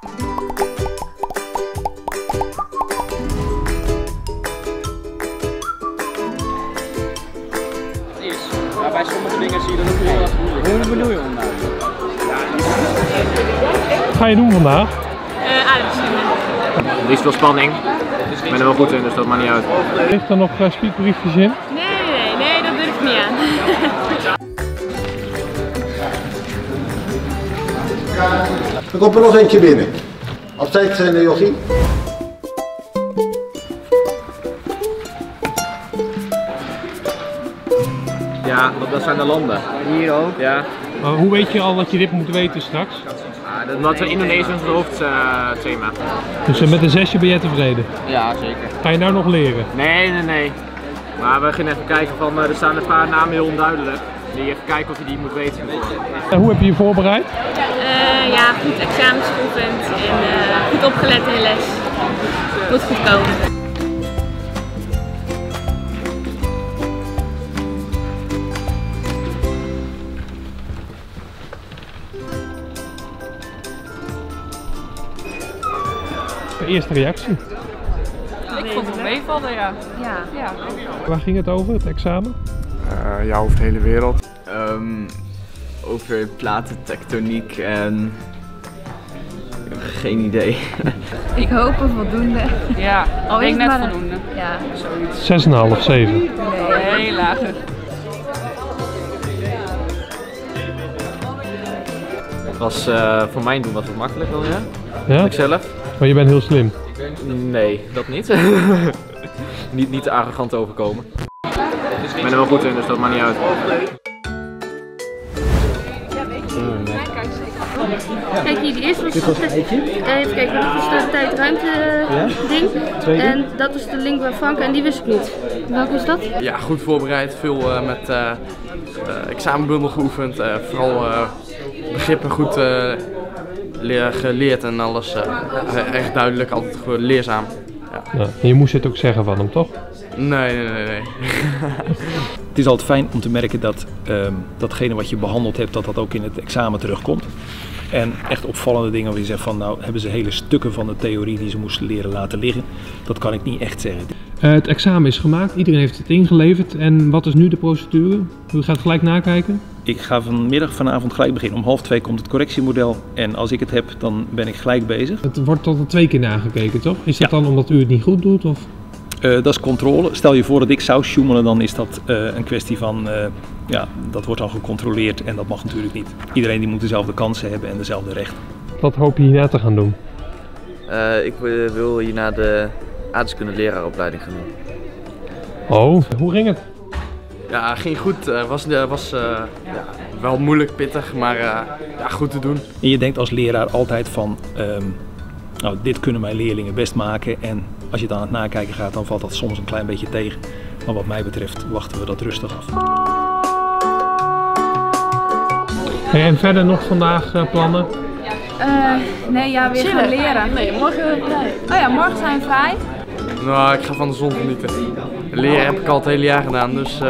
Bij sommige dingen zie je dat ook heel erg moeilijk. Hoe bedoel je vandaag? Wat ga je doen vandaag? Aardrijkskunde. Er is veel spanning. Ik ben er wel goed in, dus dat maakt niet uit. Ligt er nog spiekbriefjes in? Nee, dat durf ik niet aan. Er komt er nog eentje binnen. Op tijd zijn de jochie. Ja, dat zijn de landen. Hier ook? Ja. Maar hoe weet je al dat je dit moet weten straks? Dat is Indonesië ons hoofdthema. Dus met een 6e ben jij tevreden? Ja, zeker. Ga je nou nog leren? Nee. Maar we gaan even kijken van, er staan een paar namen heel onduidelijk. Dus even kijken of je die moet weten. En hoe heb je je voorbereid? Goed examensgeoefend en goed opgelet in de les. Het moet goed komen. De eerste reactie? Ik vond het meevallen, ja. Waar ging het over, het examen? Over de hele wereld. Over platentectoniek en... Ik heb geen idee. Ik hoop een voldoende. Ja, ik denk net voldoende. Ja. 6,5, 7. Nee, heel lager. Het was voor mijn doen wat het makkelijk was, ja? Ik zelf. Maar je bent heel slim? Nee, dat niet. niet arrogant overkomen. Ik ben er wel goed in, dus dat maakt niet uit. Kijk hier, die eerste was het even kijken, dat is de tijd ruimte ding. En dat is de link bij Frank en die wist ik niet. Welke is dat? Ja, goed voorbereid, veel met examenbundel geoefend. Vooral begrippen goed geleerd en alles echt duidelijk, altijd leerzaam. Ja. Nou, je moest het ook zeggen van hem, toch? Nee. Het is altijd fijn om te merken dat datgene wat je behandeld hebt, dat ook in het examen terugkomt. En echt opvallende dingen waar je zegt van, nou hebben ze hele stukken van de theorie die ze moesten leren laten liggen. Dat kan ik niet echt zeggen. Het examen is gemaakt, iedereen heeft het ingeleverd. En wat is nu de procedure? U gaat gelijk nakijken? Ik ga vanavond gelijk beginnen. Om 13:30 komt het correctiemodel en als ik het heb, dan ben ik gelijk bezig. Het wordt tot 2 keer nagekeken, toch? Is dat dan omdat u het niet goed doet? Of? Dat is controle. Stel je voor dat ik zou sjoemelen, dan is dat een kwestie van, dat wordt dan gecontroleerd en dat mag natuurlijk niet. Iedereen die moet dezelfde kansen hebben en dezelfde rechten. Wat hoop je hierna te gaan doen? Ik wil hierna de aardrijkskunde leraaropleiding gaan doen. Oh, hoe ging het? Ja, ging goed. Het was wel moeilijk, pittig, maar goed te doen. En je denkt als leraar altijd van, dit kunnen mijn leerlingen best maken. En als je dan aan het nakijken gaat, dan valt dat soms een klein beetje tegen. Maar wat mij betreft wachten we dat rustig af. Hey, en verder nog vandaag plannen? Weer gaan leren. Nee, morgen vrij. Oh ja, morgen zijn we vrij. Nou, ik ga van de zon genieten. Leren heb ik al het hele jaar gedaan, dus...